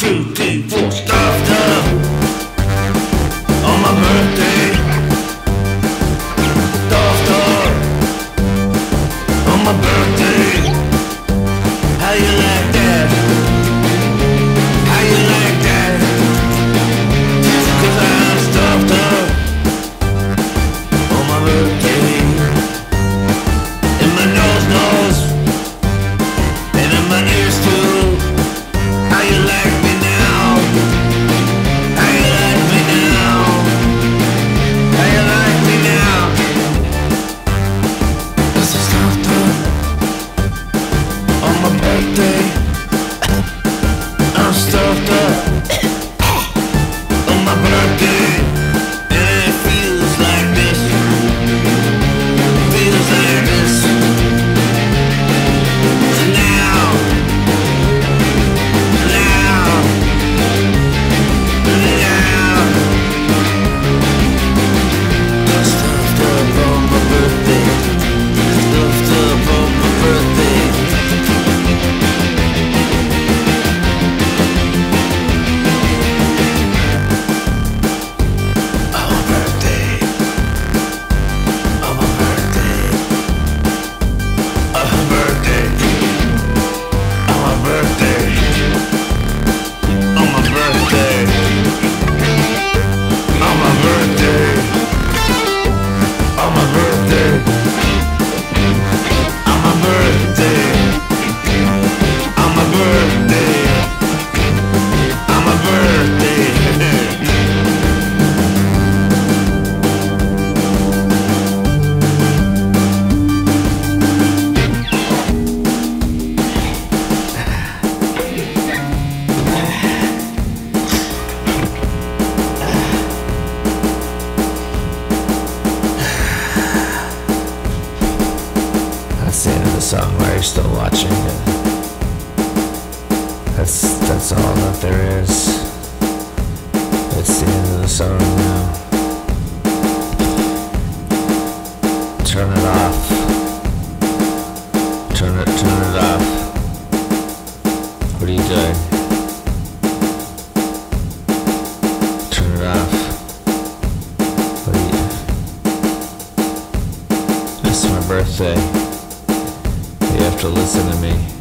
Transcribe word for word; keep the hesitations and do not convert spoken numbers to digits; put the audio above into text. two, three, four, stuffed up on my birthday. Stuffed up on my birthday. How you like that? How you like that? 'Cause I'm stuffed up on my birthday. And my nose knows, and in my ears too. How you like me now? How you like me now? How you like me now? 'Cause I'm stuffed up on my birthday. I'm stuffed up on my birthday. And it feels like this. Feels like this. So now. That's the end of the song. Why are you still watching it? That's, that's all that there is. It's the end of the song now. Turn it off. Turn it, turn it off. What are you doing? Turn it off. What are you? It's my birthday. You have to listen to me.